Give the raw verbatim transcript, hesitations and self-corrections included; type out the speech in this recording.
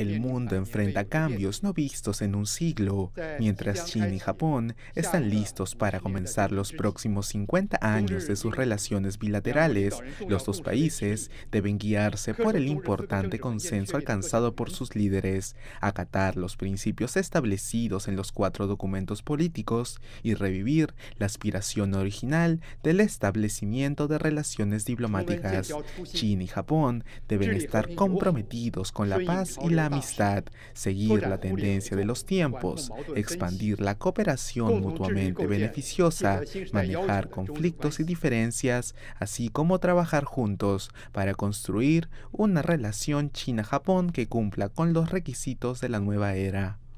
El mundo enfrenta cambios no vistos en un siglo, mientras China y Japón están listos para comenzar los próximos cincuenta años de sus relaciones bilaterales. Los dos países deben guiarse por el importante consenso alcanzado por sus líderes, acatar los principios establecidos en los cuatro documentos políticos y revivir la aspiración original del establecimiento de relaciones diplomáticas. China y Japón deben estar comprometidos con la paz y la amistad, seguir la tendencia de los tiempos, expandir la cooperación mutuamente beneficiosa, manejar conflictos y diferencias, así como trabajar juntos para construir una relación China-Japón que cumpla con los requisitos de la nueva era.